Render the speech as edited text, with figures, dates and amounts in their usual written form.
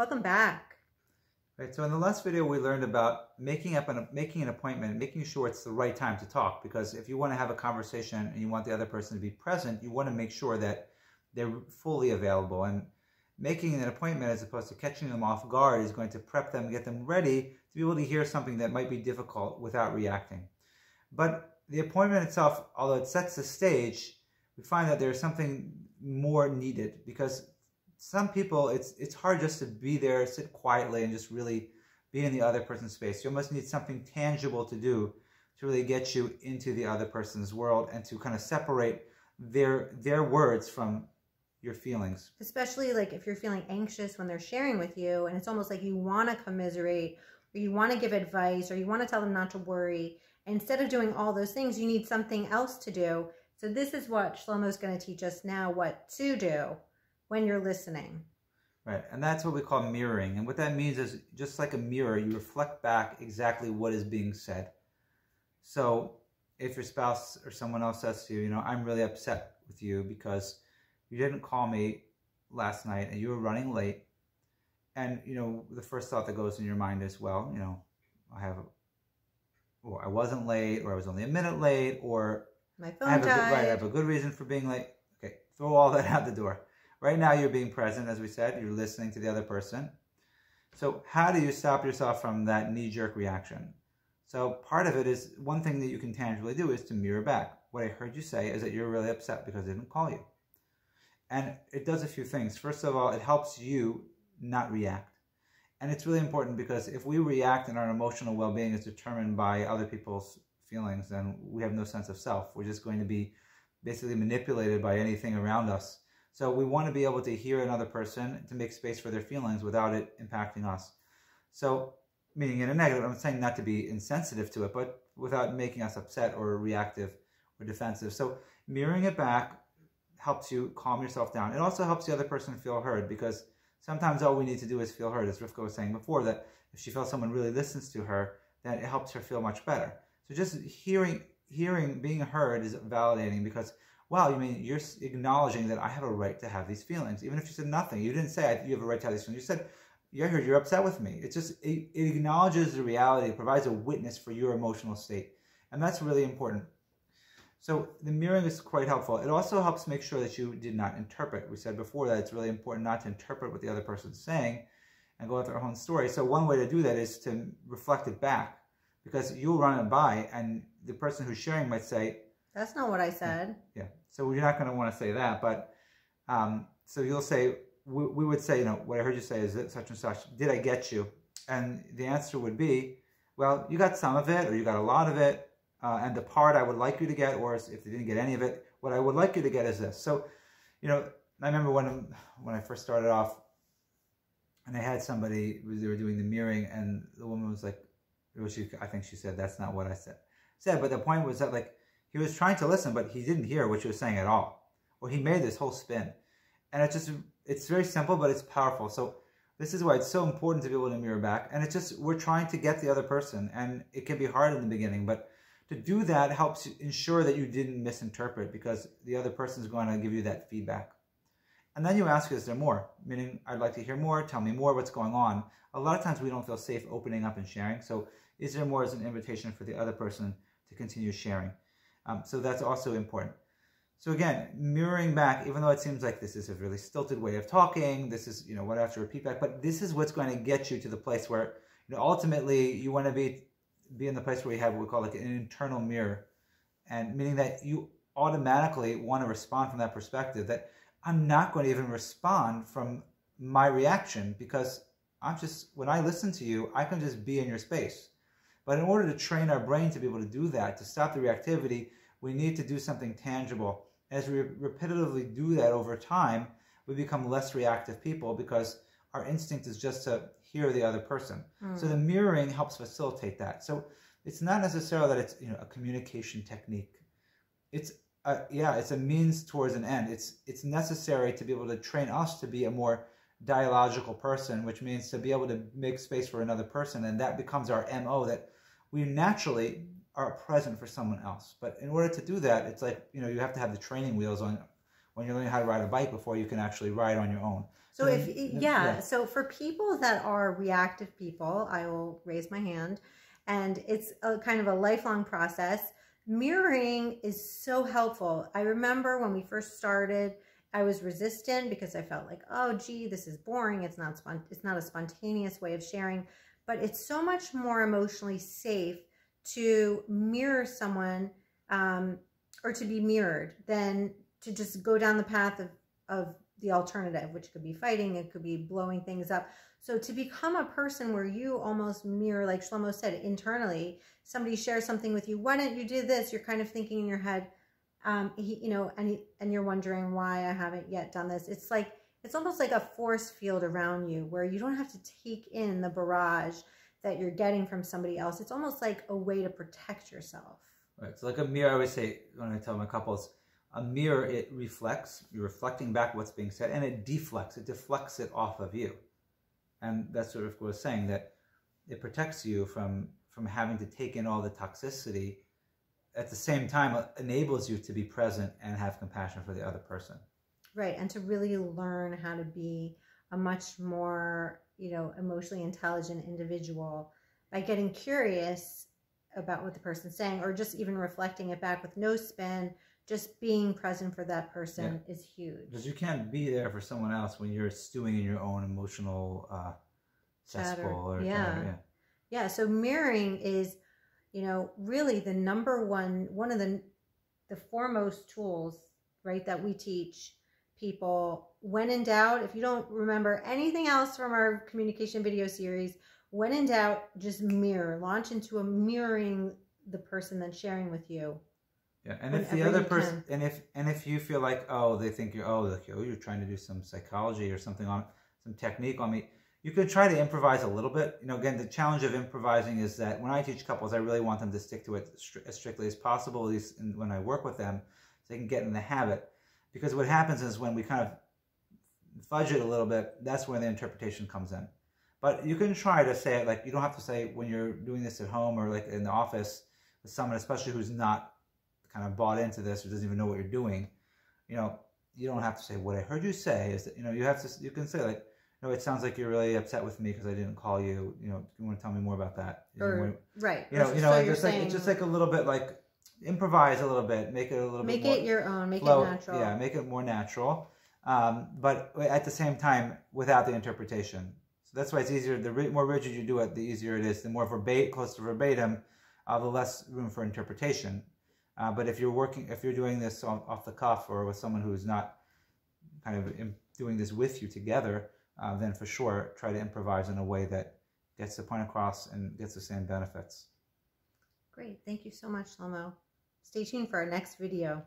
Welcome back. Right, so in the last video we learned about making an appointment, making sure it's the right time to talk, because if you want to have a conversation and you want the other person to be present, you want to make sure that they're fully available. And making an appointment as opposed to catching them off guard is going to prep them, get them ready to be able to hear something that might be difficult without reacting. But the appointment itself, although it sets the stage, we find that there's something more needed, because some people, it's hard just to be there, sit quietly, and just really be in the other person's space. You almost need something tangible to do to really get you into the other person's world and to kind of separate their words from your feelings. Especially like if you're feeling anxious when they're sharing with you, and it's almost like you want to commiserate, or you want to give advice, or you want to tell them not to worry. Instead of doing all those things, you need something else to do. So this is what Shlomo's going to teach us now, what to do when you're listening. Right, and that's what we call mirroring. And what that means is, just like a mirror, you reflect back exactly what is being said. So if your spouse or someone else says to you, you know, I'm really upset with you because you didn't call me last night and you were running late. And, you know, the first thought that goes in your mind is, well, you know, I wasn't late, or I was only a minute late, or my phone died. I have a good reason for being late. Okay, throw all that out the door. Right now you're being present, as we said. You're listening to the other person. So how do you stop yourself from that knee-jerk reaction? So part of it is, one thing that you can tangibly do is to mirror back. What I heard you say is that you're really upset because I didn't call you. And it does a few things. First of all, it helps you not react. And it's really important, because if we react and our emotional well-being is determined by other people's feelings, then we have no sense of self. We're just going to be basically manipulated by anything around us. So we want to be able to hear another person, to make space for their feelings without it impacting us. So, meaning in a negative, I'm saying not to be insensitive to it, but without making us upset or reactive or defensive. So mirroring it back helps you calm yourself down. It also helps the other person feel heard, because sometimes all we need to do is feel heard. As Rifka was saying before, that if she feels someone really listens to her, then it helps her feel much better. So just hearing, being heard is validating, because wow, you mean you're acknowledging that I have a right to have these feelings. Even if you said nothing, you didn't say you have a right to have these feelings. You said, yeah, I heard you're upset with me. It's just, it acknowledges the reality. It provides a witness for your emotional state. And that's really important. So the mirroring is quite helpful. It also helps make sure that you did not interpret. We said before that it's really important not to interpret what the other person's saying and go with their own story. So one way to do that is to reflect it back, because you'll run it by and the person who's sharing might say, that's not what I said. Yeah. So we're not going to want to say that, but so you'll say, we would say, you know, what I heard you say is such and such. Did I get you? And the answer would be, well, you got some of it, or you got a lot of it, and the part I would like you to get, or if they didn't get any of it, what I would like you to get is this. So, you know, I remember when I first started off, and I had somebody, they were doing the mirroring, and the woman was like, I think she said, that's not what I said. But the point was that, like, he was trying to listen, but he didn't hear what she was saying at all. Well, he made this whole spin. And it's just, it's very simple, but it's powerful. So this is why it's so important to be able to mirror back. And it's just, we're trying to get the other person, and it can be hard in the beginning, but to do that helps ensure that you didn't misinterpret, because the other person's going to give you that feedback. And then you ask, is there more? Meaning, I'd like to hear more, tell me more, what's going on? A lot of times we don't feel safe opening up and sharing. So is there more is an invitation for the other person to continue sharing. So that's also important. So again, mirroring back, even though it seems like this is a really stilted way of talking, this is, you know, what I have to repeat back, but this is what's going to get you to the place where, you know, ultimately you want to be in the place where you have what we call like an internal mirror, and meaning that you automatically want to respond from that perspective, that I'm not going to even respond from my reaction, because I'm just, when I listen to you, I can just be in your space. But in order to train our brain to be able to do that, to stop the reactivity, we need to do something tangible. As we repetitively do that over time, we become less reactive people, because our instinct is just to hear the other person. So the mirroring helps facilitate that. So it's not necessarily that it's, you know, a communication technique. It's it's a means towards an end. It's necessary to be able to train us to be a more dialogical person, which means to be able to make space for another person, and that becomes our MO, that we naturally are present for someone else. But in order to do that, it's like, you know, you have to have the training wheels on when you're learning how to ride a bike before you can actually ride on your own. So so for people that are reactive people, I will raise my hand, and it's a kind of a lifelong process. Mirroring is so helpful. I remember when we first started, I was resistant because I felt like, oh, gee, this is boring. It's not a spontaneous way of sharing, but it's so much more emotionally safe to mirror someone or to be mirrored than to just go down the path of the alternative, which could be fighting, it could be blowing things up. So to become a person where you almost mirror, like Shlomo said, internally, somebody shares something with you, why don't you do this? You're kind of thinking in your head, and you're wondering why I haven't yet done this. It's like, it's almost like a force field around you where you don't have to take in the barrage that you're getting from somebody else. It's almost like a way to protect yourself. Right. So like a mirror, I always say, when I tell my couples, a mirror, it reflects, you're reflecting back what's being said, and it deflects, it deflects it off of you. And that's what Rifka was saying, that it protects you from having to take in all the toxicity. At the same time, it enables you to be present and have compassion for the other person. Right, and to really learn how to be a much more, emotionally intelligent individual by getting curious about what the person's saying, or just even reflecting it back with no spin. Just being present for that person is huge. Because you can't be there for someone else when you're stewing in your own emotional cesspool. Yeah, so mirroring is, really the number one of the foremost tools, right, that we teach people. When in doubt, if you don't remember anything else from our communication video series, when in doubt, just mirror. Launch into mirroring the person that's sharing with you. Yeah, and if the other person, and if you feel like, oh, they think you're, you're trying to do some psychology or something on some technique on me, you could try to improvise a little bit. Again, the challenge of improvising is that when I teach couples, I really want them to stick to it as strictly as possible, at least when I work with them, so they can get in the habit. Because what happens is when we kind of fudge it a little bit, that's where the interpretation comes in. But you can try to say it, like, you don't have to say when you're doing this at home or like in the office with someone, especially who's not kind of bought into this or doesn't even know what you're doing. You don't have to say, what I heard you say is that, you can say like, no, it sounds like you're really upset with me because I didn't call you. You want to tell me more about that? Right. It's just like a little bit, like, improvise a little bit, make it a little bit more. Make it your own, make it natural. Yeah, make it more natural. But at the same time, without the interpretation. So that's why it's easier. The more rigid you do it, the easier it is. The more close to verbatim, the less room for interpretation. But if you're doing this off the cuff or with someone who's not kind of doing this with you together, then for sure try to improvise in a way that gets the point across and gets the same benefits. Great. Thank you so much, Shlomo. Stay tuned for our next video.